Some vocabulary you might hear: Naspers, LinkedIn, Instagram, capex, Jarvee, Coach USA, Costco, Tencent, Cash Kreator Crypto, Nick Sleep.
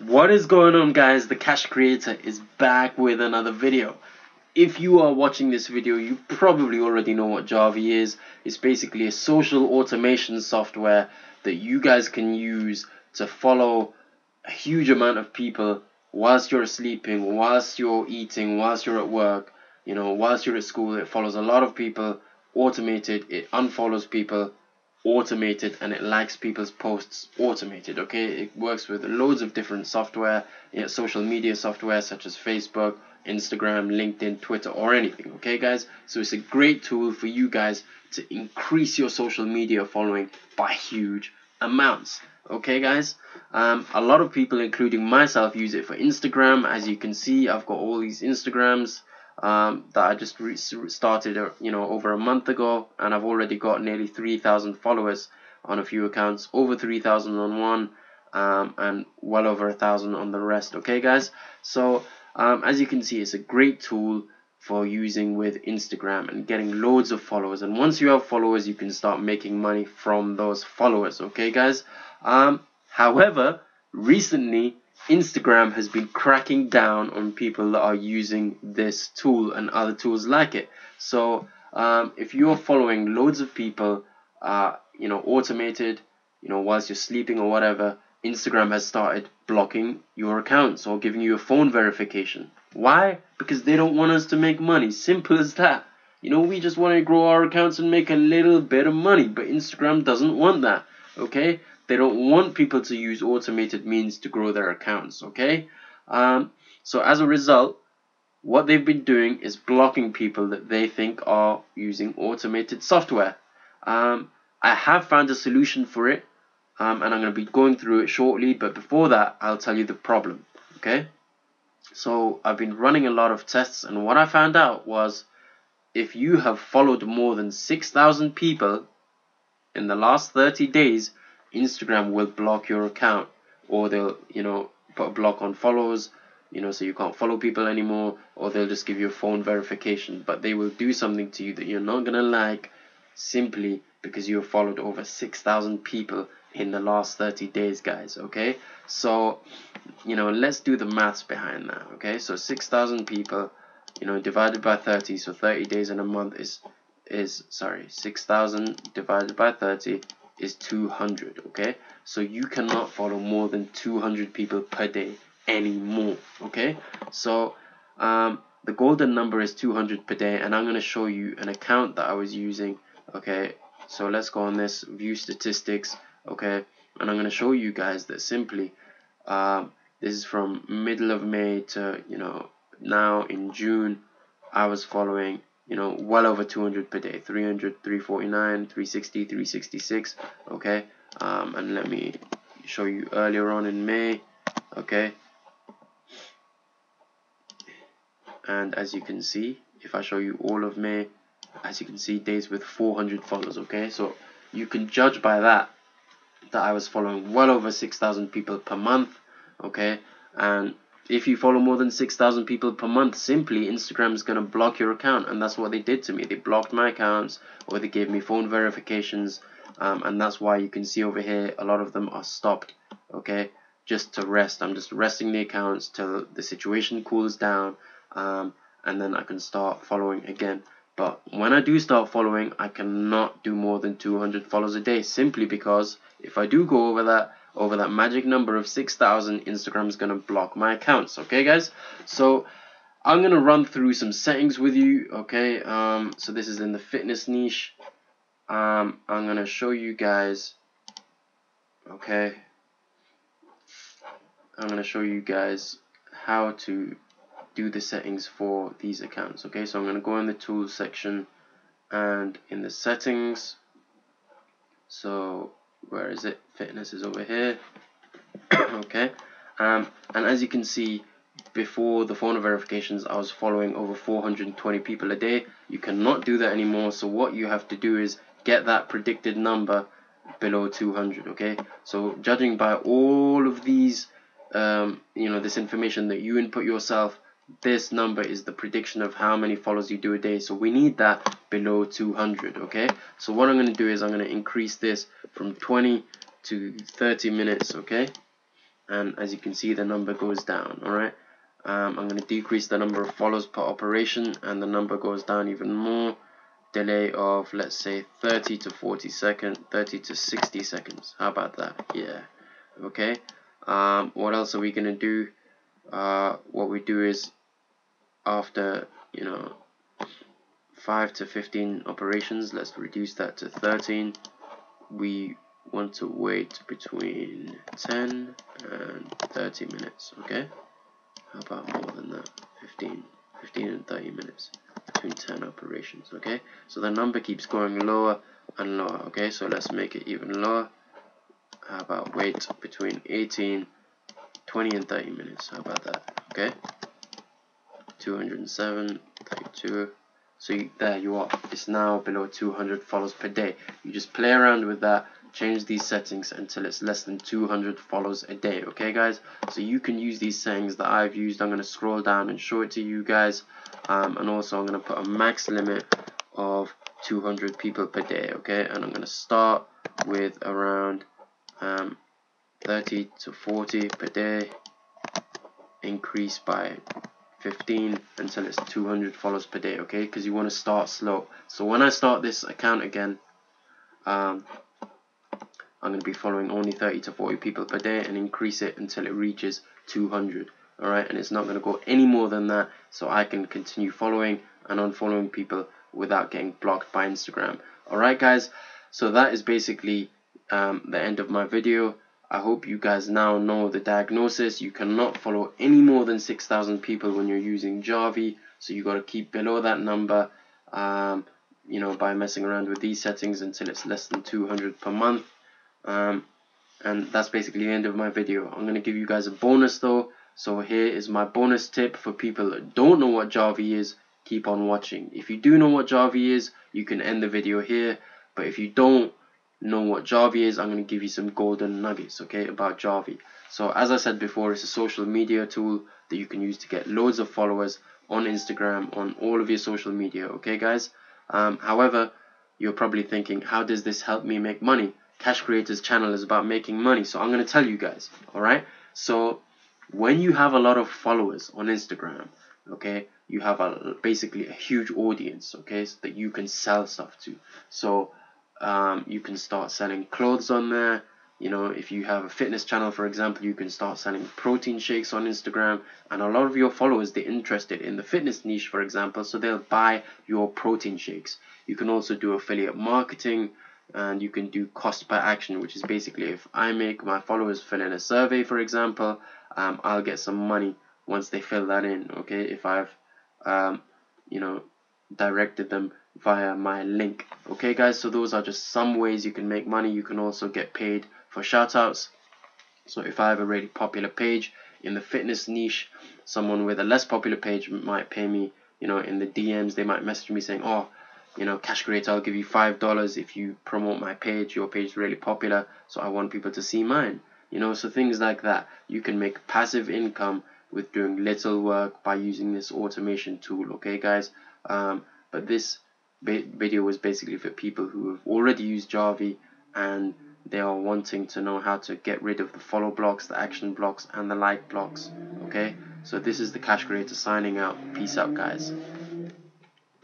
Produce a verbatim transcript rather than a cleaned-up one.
What is going on, guys? The Cash Kreator is back with another video. If you are watching this video, you probably already know what Jarvee is. It's basically a social automation software that you guys can use to follow a huge amount of people whilst you're sleeping, whilst you're eating, whilst you're at work, you know, whilst you're at school. It follows a lot of people, automated. It unfollows people, automated, and it likes people's posts, automated. Okay, it works with loads of different software, you know, social media software such as Facebook, Instagram, LinkedIn, Twitter, or anything. Okay, guys, so it's a great tool for you guys to increase your social media following by huge amounts. Okay, guys, um, a lot of people, including myself, use it for Instagram. As you can see, I've got all these Instagrams Um, that I just re started, you know, over a month ago, and I've already got nearly three thousand followers on a few accounts, over three thousand on one, um, and well over a thousand on the rest. Okay, guys, so um, as you can see, it's a great tool for using with Instagram and getting loads of followers. And once you have followers, you can start making money from those followers. Okay, guys, um, however, recently Instagram has been cracking down on people that are using this tool and other tools like it. So um, if you're following loads of people, uh, you know, automated, you know, whilst you're sleeping or whatever, Instagram has started blocking your accounts or giving you a phone verification. Why? Because they don't want us to make money. Simple as that. You know, we just want to grow our accounts and make a little bit of money, but Instagram doesn't want that. Okay? They don't want people to use automated means to grow their accounts, okay? Um, so as a result, what they've been doing is blocking people that they think are using automated software. Um, I have found a solution for it, um, and I'm going to be going through it shortly, but before that, I'll tell you the problem, okay? So I've been running a lot of tests, and what I found out was if you have followed more than six thousand people in the last thirty days, Instagram will block your account, or they'll, you know, put a block on follows, you know, so you can't follow people anymore, or they'll just give you a phone verification. But they will do something to you that you're not gonna like, simply because you have followed over six thousand people in the last thirty days, guys. Okay, so, you know, let's do the maths behind that. Okay, so six thousand people, you know, divided by thirty, so thirty days in a month is is sorry six thousand divided by thirty is two hundred. Okay, so you cannot follow more than two hundred people per day anymore. Okay, so um, the golden number is two hundred per day, and I'm going to show you an account that I was using. Okay, so let's go on this, view statistics. Okay, and I'm going to show you guys that simply um, this is from middle of May to, you know, now in June, I was following, you know, well over two hundred per day, three hundred, three forty-nine, three sixty, three sixty-six, okay, um, and let me show you earlier on in May, okay, and as you can see, if I show you all of May, as you can see, days with four hundred followers, okay, so you can judge by that, that I was following well over six thousand people per month, okay, and if you follow more than six thousand people per month, simply Instagram is going to block your account. And that's what they did to me. They blocked my accounts, or they gave me phone verifications. Um, and that's why you can see over here, a lot of them are stopped. Okay, just to rest. I'm just resting the accounts till the situation cools down. Um, and then I can start following again. But when I do start following, I cannot do more than two hundred followers a day, simply because if I do go over that, over that magic number of six thousand, Instagram is going to block my accounts. Okay, guys, so I'm going to run through some settings with you. Okay, um, so this is in the fitness niche. um, I'm going to show you guys, okay, I'm going to show you guys how to do the settings for these accounts. Okay, so I'm going to go in the tools section, and in the settings, so where is it? Fitness is over here. Okay, um, and as you can see, before the phone verifications, I was following over four hundred twenty people a day. You cannot do that anymore, so what you have to do is get that predicted number below two hundred. Okay, so judging by all of these, um, you know, this information that you input yourself, this number is the prediction of how many follows you do a day. So we need that below two hundred. Okay, so what I'm going to do is I'm going to increase this from twenty to thirty minutes. Okay, and as you can see the number goes down. Alright, um, I'm going to decrease the number of follows per operation, and the number goes down even more. Delay of, let's say, thirty to forty seconds, thirty to sixty seconds. How about that? Yeah, okay. Um, what else are we going to do? Uh, what we do is after, you know, five to fifteen operations, let's reduce that to thirteen. We want to wait between ten and thirty minutes, okay? How about more than that? fifteen, fifteen and thirty minutes between ten operations, okay? So the number keeps going lower and lower, okay? So let's make it even lower. How about wait between eighteen, twenty and thirty minutes? How about that, okay? two hundred seven, thirty-two. So you, there you are, it's now below two hundred follows per day. You just play around with that, change these settings until it's less than two hundred follows a day, okay guys? So you can use these settings that I've used. I'm going to scroll down and show it to you guys, um, and also I'm going to put a max limit of two hundred people per day, okay? And I'm going to start with around um, thirty to forty per day, increase by fifteen until it's two hundred follows per day, okay? Because you want to start slow. So when I start this account again, um, I'm going to be following only thirty to forty people per day and increase it until it reaches two hundred, alright? And it's not going to go any more than that, so I can continue following and unfollowing people without getting blocked by Instagram. Alright guys, so that is basically um, the end of my video. I hope you guys now know the diagnosis. You cannot follow any more than six thousand people when you're using Jarvee, so you got to keep below that number, um, you know, by messing around with these settings until it's less than two hundred per month. Um, and that's basically the end of my video. I'm going to give you guys a bonus though. So here is my bonus tip for people that don't know what Jarvee is. Keep on watching. If you do know what Jarvee is, you can end the video here, but if you don't know what Jarvee is, I'm going to give you some golden nuggets, okay, about Jarvee. So as I said before, it's a social media tool that you can use to get loads of followers on Instagram, on all of your social media, okay guys? Um, however, you're probably thinking, how does this help me make money? Cash Kreator's channel is about making money, so I'm going to tell you guys, alright? So when you have a lot of followers on Instagram, okay, you have a, basically a huge audience, okay, so that you can sell stuff to. So Um, you can start selling clothes on there. You know, if you have a fitness channel, for example, you can start selling protein shakes on Instagram, and a lot of your followers, they're interested in the fitness niche, for example, so they'll buy your protein shakes. You can also do affiliate marketing, and you can do cost per action, which is basically if I make my followers fill in a survey, for example, um, I'll get some money once they fill that in, okay, if I've um, you know, directed them via my link. Okay guys, so those are just some ways you can make money. You can also get paid for shout outs. So if I have a really popular page in the fitness niche, someone with a less popular page might pay me, you know, in the D Ms. They might message me saying, oh, you know, Cash Kreator, I'll give you five dollars if you promote my page. Your page is really popular, so I want people to see mine, you know. So things like that. You can make passive income with doing little work by using this automation tool, okay guys? Um, but this video was basically for people who have already used Jarvee and they are wanting to know how to get rid of the follow blocks, the action blocks, and the like blocks, okay? So this is the Cash Kreator signing out. Peace out, guys.